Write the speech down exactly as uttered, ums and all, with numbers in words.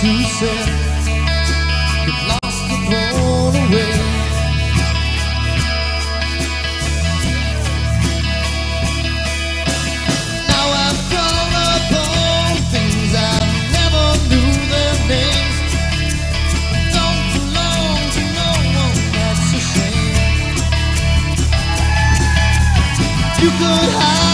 too sad. You've lost and thrown away. Now I've grown up on things I never knew their names. I don't belong to no one, that's a shame. You could hide.